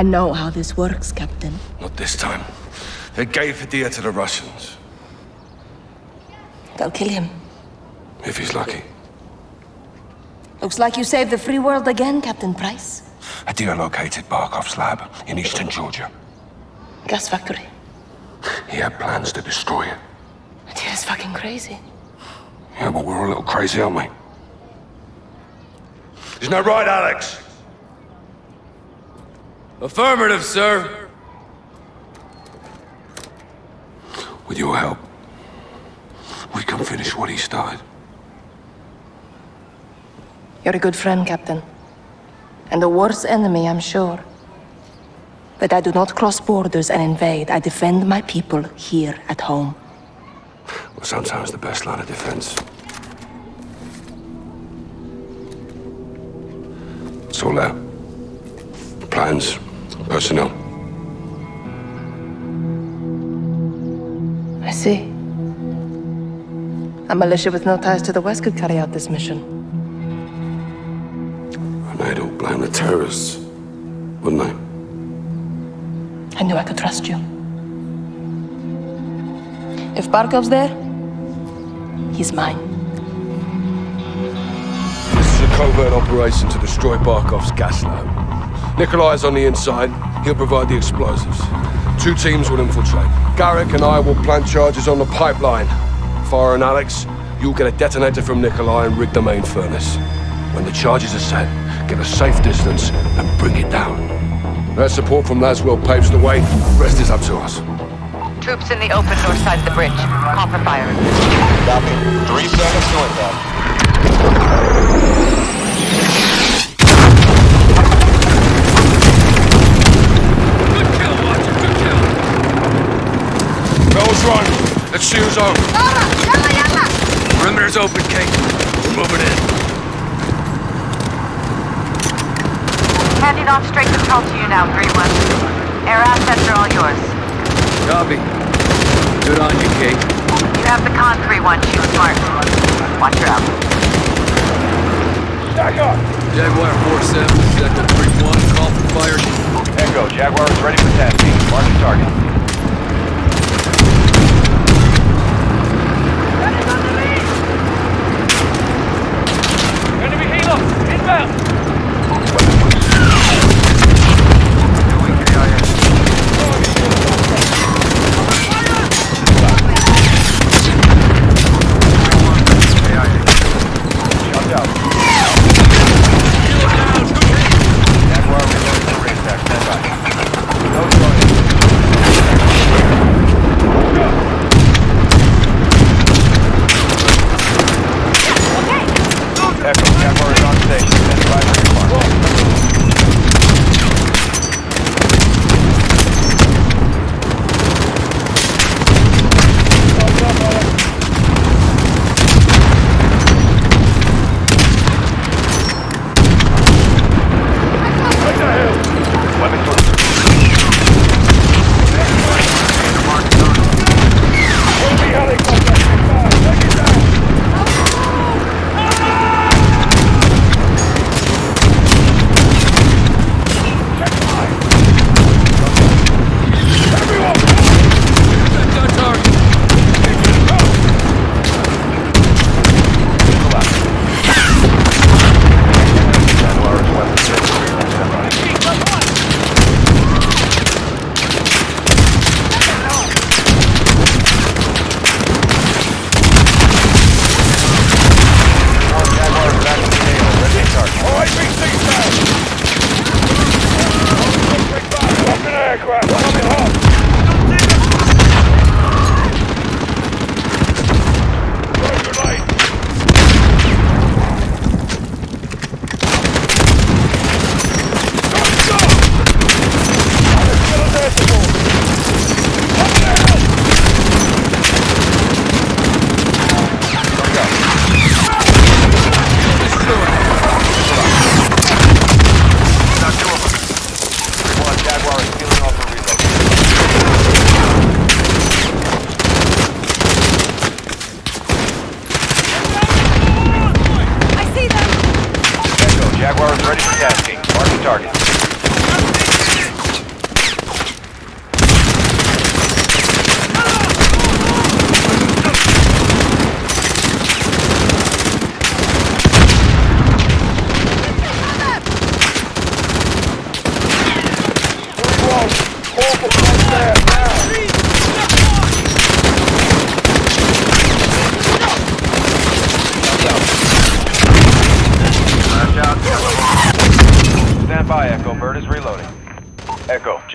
I know how this works, Captain. Not this time. They gave Hadir to the Russians. They'll kill him. If he's lucky. Looks like you saved the free world again, Captain Price. Hadir located Barkov's lab in Eastern Georgia. Gas factory. He had plans to destroy it. Hadir's fucking crazy. Yeah, but we're a little crazy, aren't we? Isn't that right, Alex? Affirmative, sir. With your help, we can finish what he started. You're a good friend, Captain. And the worst enemy, I'm sure. But I do not cross borders and invade. I defend my people here at home. Well, sometimes the best line of defense. It's all there. Plans, personnel. I see. A militia with no ties to the West could carry out this mission. I don't blame the terrorists, wouldn't I? I knew I could trust you. If Barkov's there, he's mine. This is a covert operation to destroy Barkov's gas lab. Nikolai's on the inside. He'll provide the explosives. Two teams will infiltrate. Garrick and I will plant charges on the pipeline. Farah and Alex, you'll get a detonator from Nikolai and rig the main furnace. When the charges are set, get a safe distance and bring it down. Their support from Laswell paves the way. The rest is up to us. Troops in the open north side of the bridge. Call for fire. Copy. 3 seconds to impact. Good kill, Watson. Good kill. Bell's run. Let's see who's on. Perimeter's open, Kate. We're moving in. Handing off straight control to you now, 3-1. Air assets are all yours. Copy. Good on you, Kate. You have the con, 3-1. She was smart. Watch her out. Jaguar! Jaguar 4-7, sector 3-1. Call for fire. Echo, Jaguar is ready for taxi. Mark the target. That is on the lead! Enemy helo! Inbound! Jaguar is ready for tasking. Mark the target.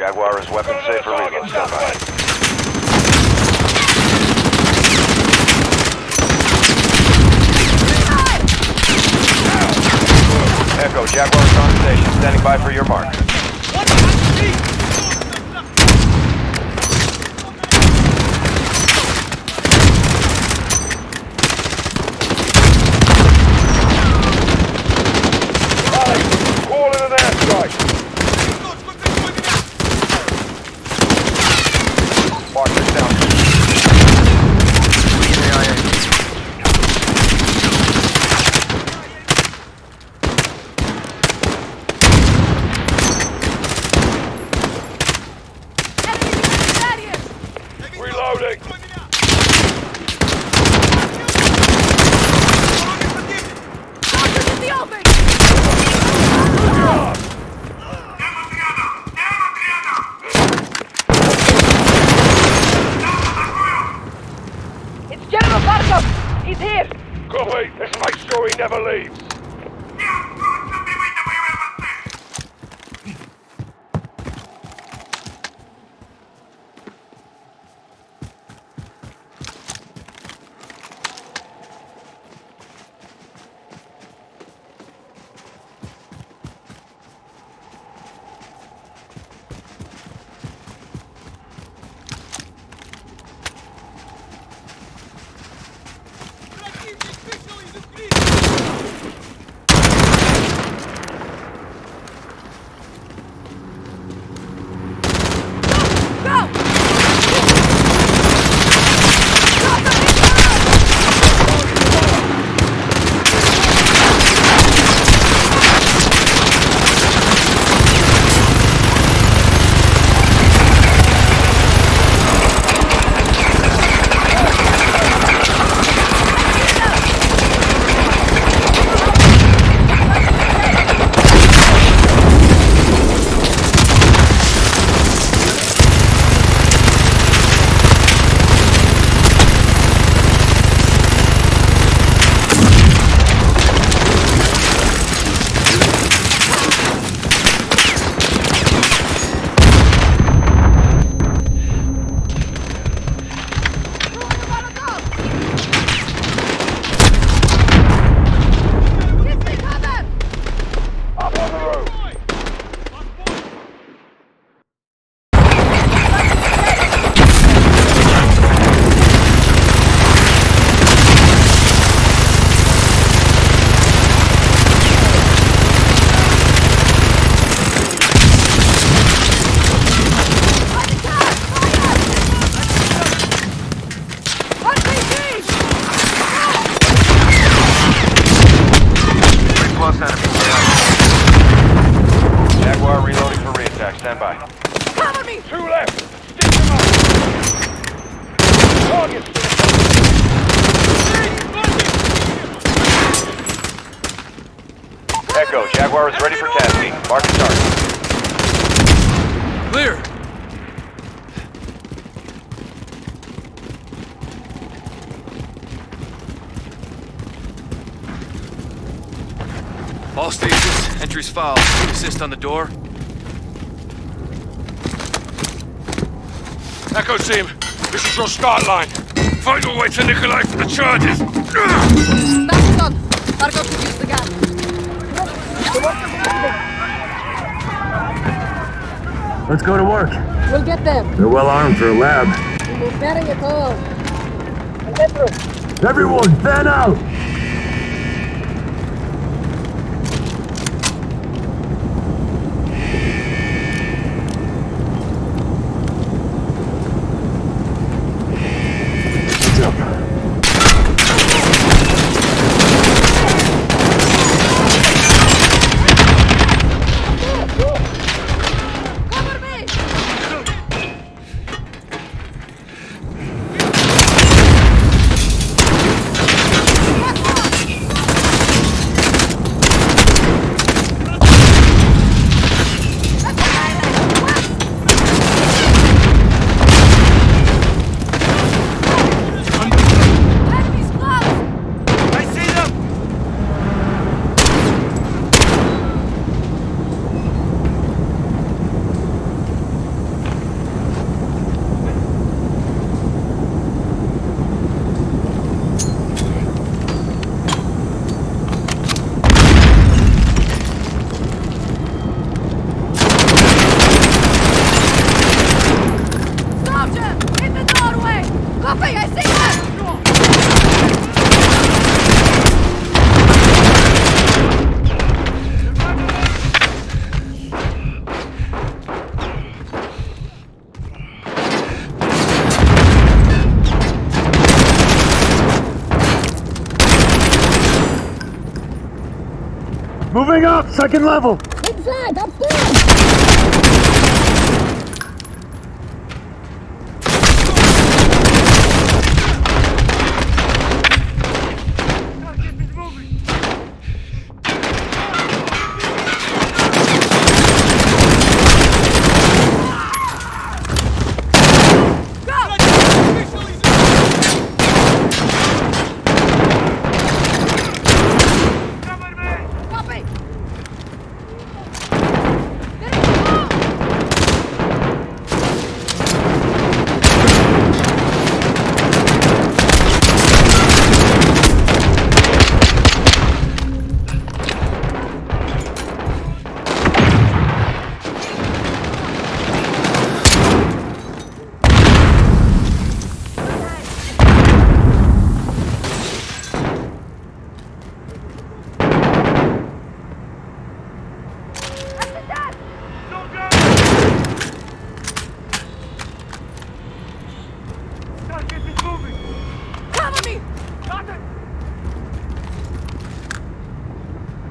Jaguar is weapon safe for reload. Stand by. Echo, Jaguar is on station, standing by for your mark. Alex, call in an airstrike! Mark this down. Foul. Assist on the door. Echo team, this is your start line. Find your way to Nikolai for the charges. Back on. Barkov could use the gun. Let's go to work. We'll get them. They're well armed for a lab. We'll be bearing it all. Everyone, fan out! Moving up, second level. Inside, upstairs.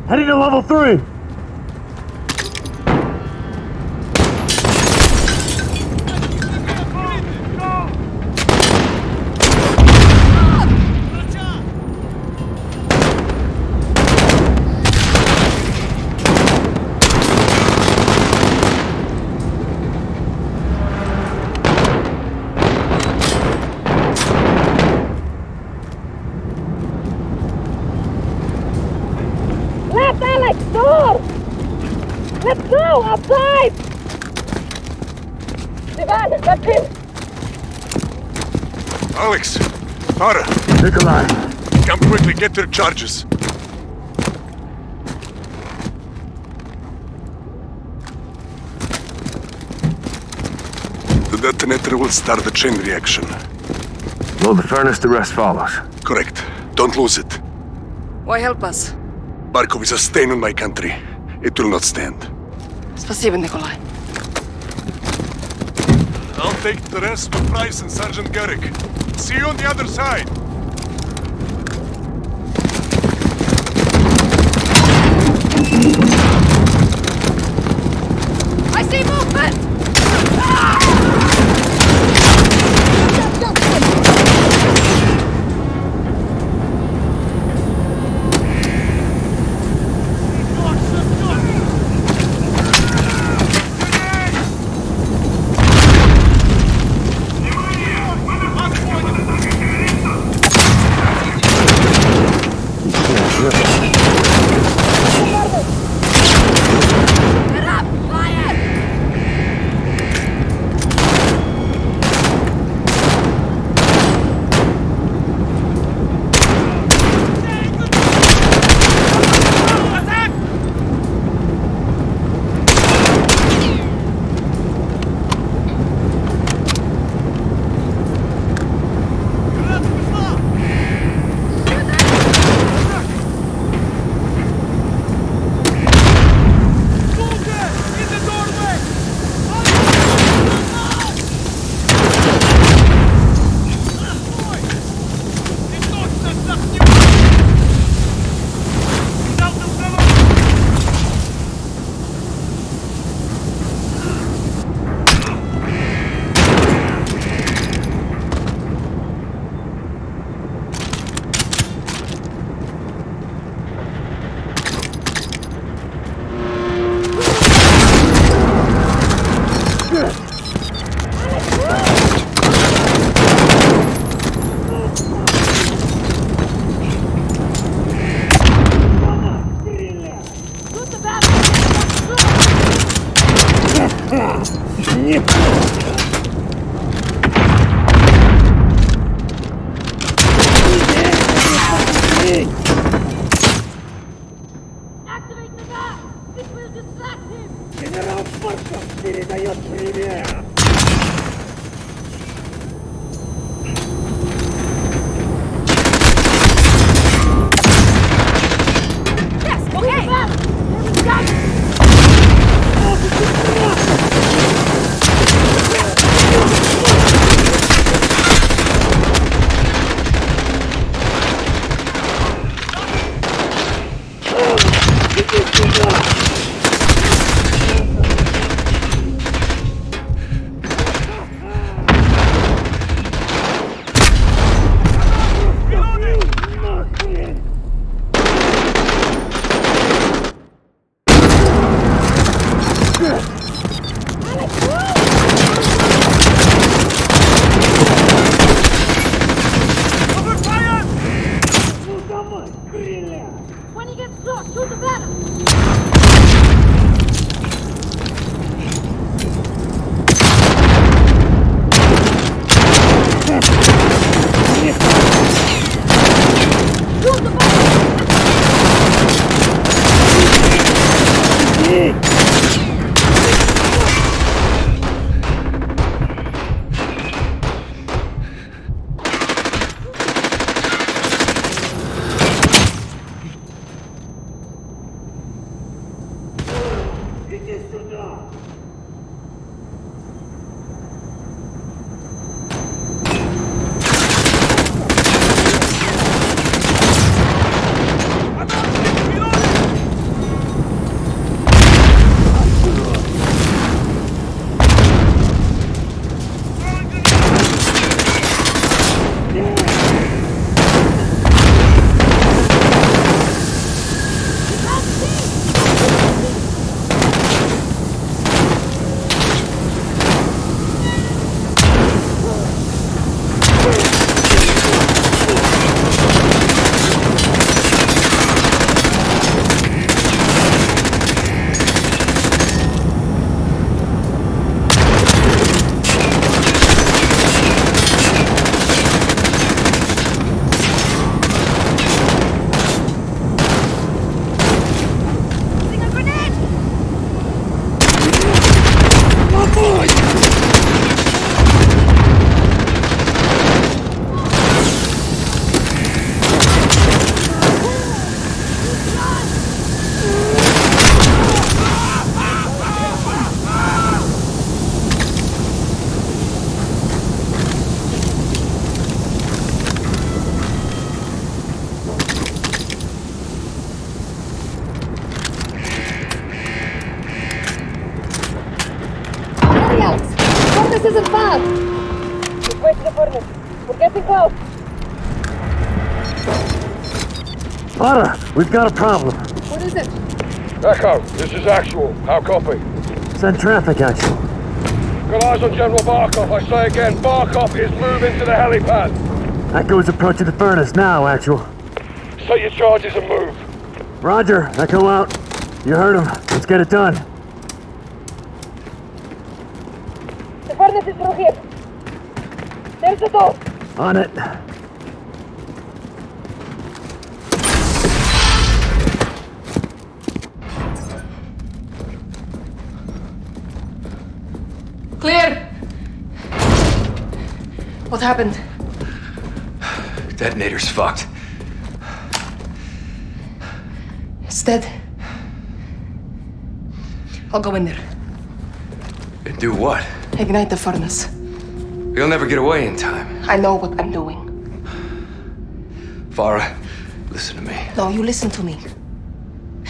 Heading to level 3! Alex! Hara! Nikolai! Come quickly, get their charges! The detonator will start the chain reaction. Load the furnace, the rest follows. Correct. Don't lose it. Why help us? Barkov is a stain on my country. It will not stand. Спасибо, Nikolai. I'll take the rest with Price and Sergeant Garrick. See you on the other side! I see movement! North to the battle! We've got a problem. What is it? Echo, this is Actual. How copy? Send traffic, Actual. Got eyes on General Barkov. I say again, Barkov is moving to the helipad. Echo is approaching the furnace now, Actual. Set your charges and move. Roger, Echo out. You heard him. Let's get it done. The furnace is through here. There's the door. On it. Clear! What happened? Detonator's fucked. It's dead. I'll go in there. And do what? Ignite the furnace. You'll never get away in time. I know what I'm doing. Farah, listen to me. No, you listen to me.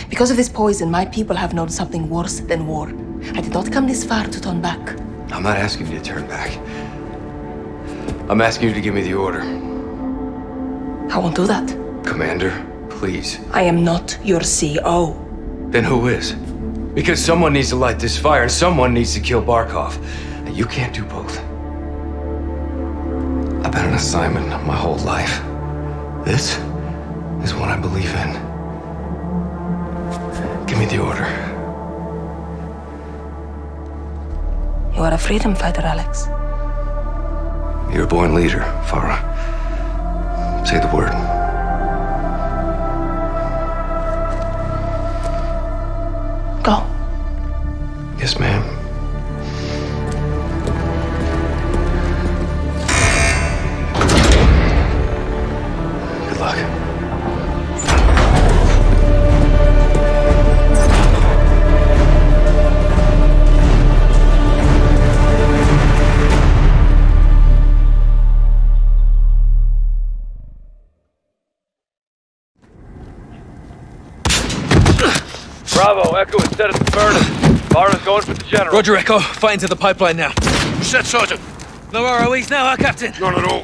Because of this poison, my people have known something worse than war. I did not come this far to turn back. I'm not asking you to turn back. I'm asking you to give me the order. I won't do that. Commander, please. I am not your CO. Then who is? Because someone needs to light this fire and someone needs to kill Barkov. And you can't do both. I've been an assignment my whole life. This is what I believe in. Give me the order. You are a freedom fighter, Alex. You're a born leader, Farah. Say the word. Go. Yes, ma'am. Good luck. Bravo, Echo is set at the furnace. Hara's going for the general. Roger, Echo. Fight into the pipeline now. Set, Sergeant. No ROEs now, huh, Captain? None at all.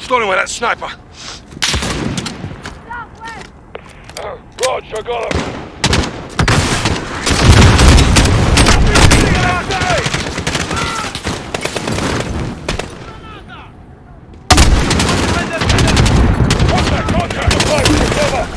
Starting with that sniper. Southwest! Roger, I got him. Contact! Contact! Contact! Contact! Contact!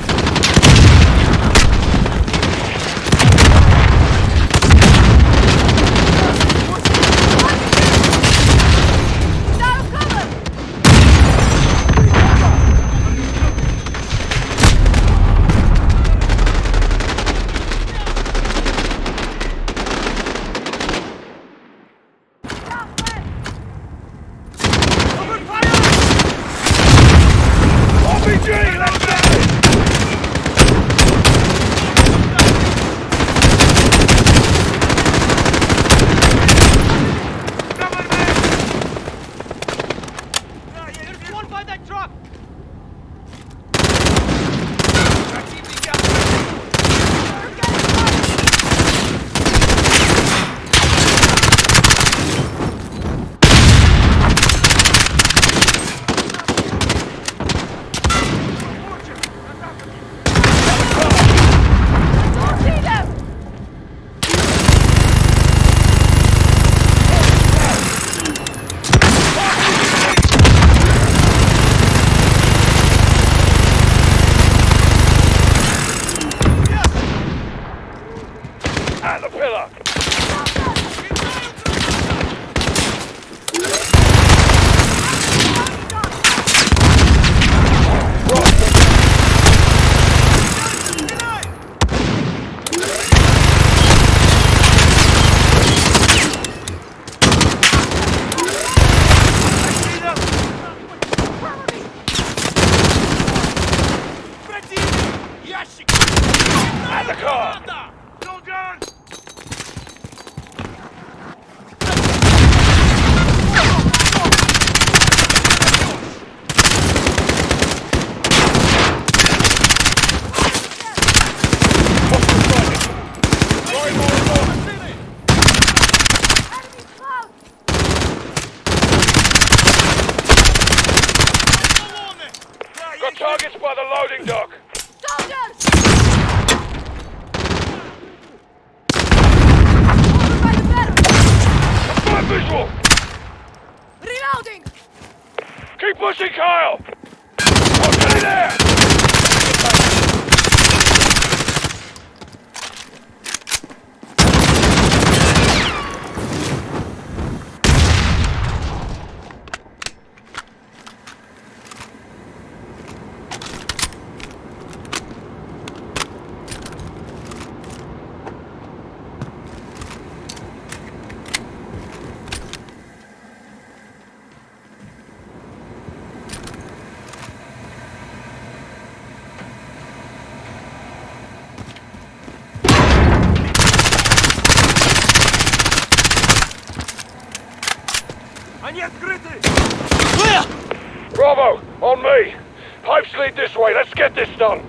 Bravo! On me! Pipes lead this way, let's get this done!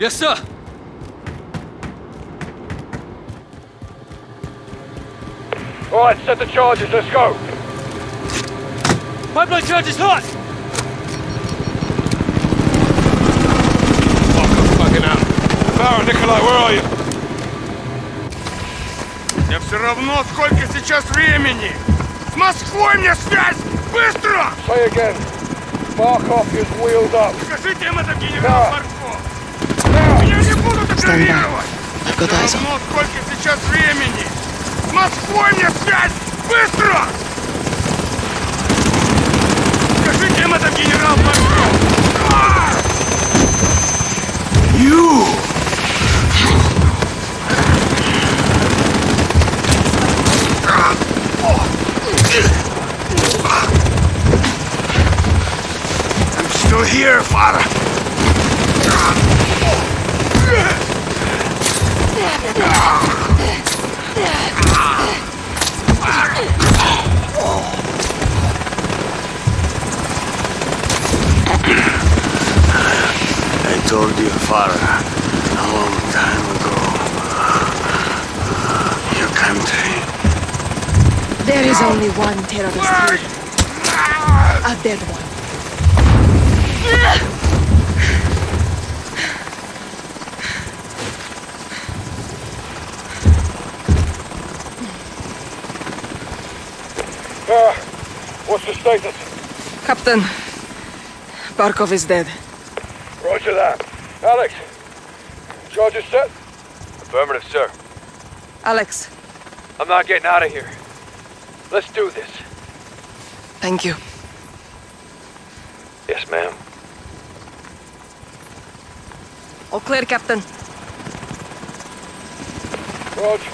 Yes, sir! Alright, set the charges, let's go! Pipeline charge is hot! Fuck, I'm fucking out! Baron, Nikolai, where are you? Мне все равно, сколько сейчас времени! С Москвой мне связь! Быстро! Say again. Barkov is wheeled up. Скажите им это генерал Барков. Меня не будут игнорировать. Все равно, сколько сейчас времени. С Москвой мне связь! Быстро! Скажите им это генерал Барков. You! You're here, Farah. I told you, Farah, a long time ago. Your country. There is only one terrorist here. A dead one. What's the status? Captain, Barkov is dead. Roger that. Alex, charges set? Affirmative, sir. Alex. I'm not getting out of here. Let's do this. Thank you. Yes, ma'am. All clear, Captain. Roger.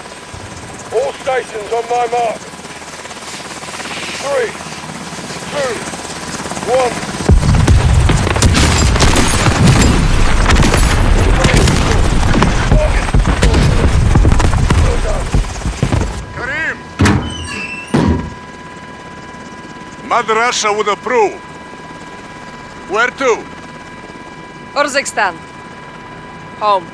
All stations on my mark. 3, 2, 1. God Russia would approve. Where to? Urzikstan. Home.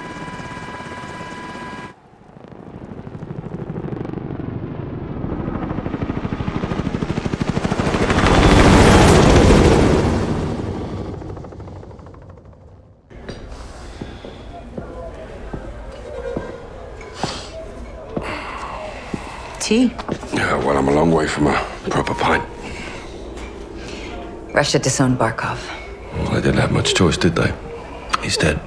Tea? Yeah, well, I'm a long way from a proper pint. Russia disowned Barkov. Well, they didn't have much choice, did they? He's dead.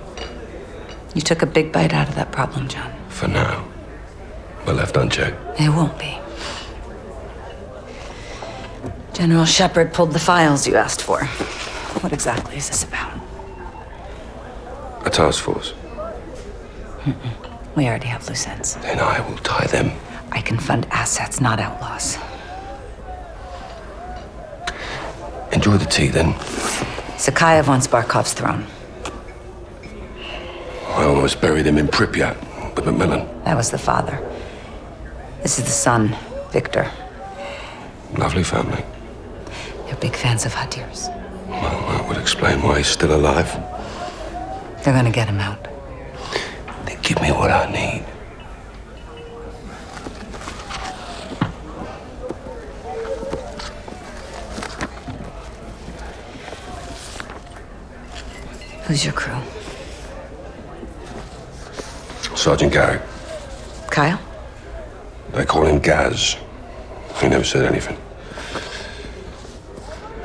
You took a big bite out of that problem, John. For now. But left unchecked. It won't be. General Shepard pulled the files you asked for. What exactly is this about? A task force. We already have loose ends. Then I will tie them. I can fund assets, not outlaws. Enjoy the tea, then. Zakhaev wants Barkov's throne. I almost buried him in Pripyat with Macmillan. That was the father. This is the son, Victor. Lovely family. They're big fans of Hadir's. Well, that would explain why he's still alive. They're gonna get him out. They give me what I need. Who's your crew? Sergeant Gary. Kyle? They call him Gaz. He never said anything.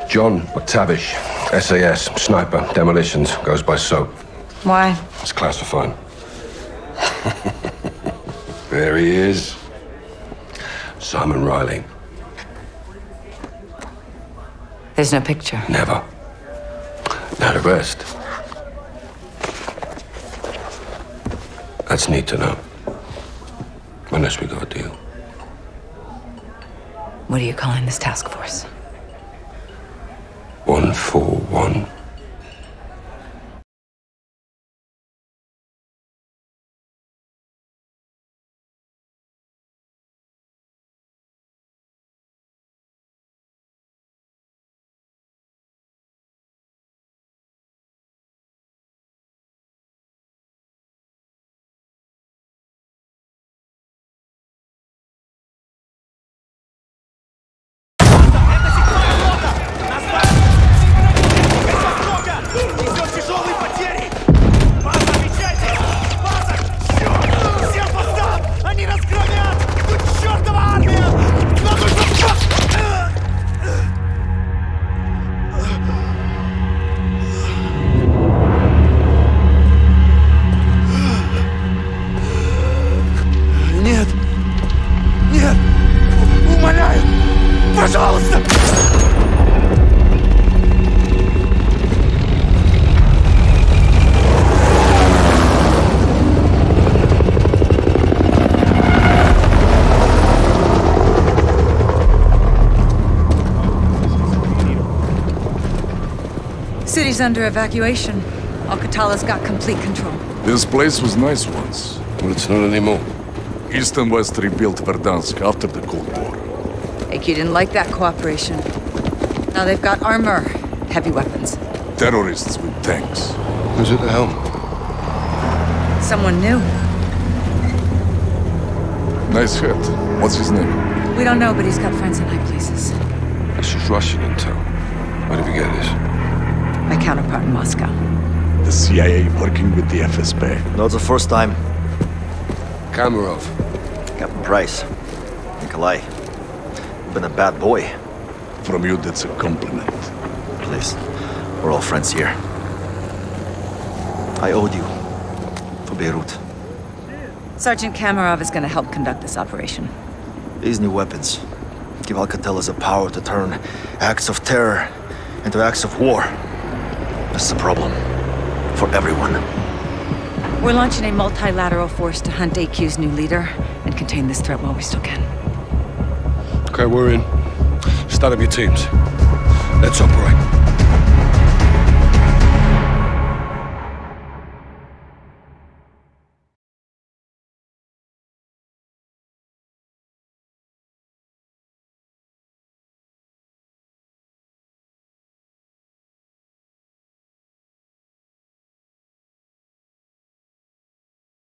John MacTavish, SAS, sniper, demolitions, goes by Soap. Why? It's classified. There he is. Simon Riley. There's no picture. Never. Not arrest. That's neat to know. Unless we got a deal. What are you calling this task force? 141. City's under evacuation. Al Qatala's got complete control. This place was nice once. Well, it's not anymore. East and West rebuilt Verdansk after the Cold War. Echo didn't like that cooperation. Now they've got armor, heavy weapons. Terrorists with tanks. Who's at the helm? Someone new. Nice head. What's his name? We don't know, but he's got friends in high places. This is Russian intel. Where did we get this? My counterpart in Moscow. The CIA working with the FSB. Not the first time. Kamarov. Captain Price. Nikolai. You've been a bad boy. From you, that's a compliment. Please. We're all friends here. I owed you. For Beirut. Sergeant Kamarov is going to help conduct this operation. These new weapons give Al Qatala the power to turn acts of terror into acts of war. That's the problem. For everyone. We're launching a multilateral force to hunt AQ's new leader and contain this threat while we still can. Okay, we're in. Start up your teams. Let's operate.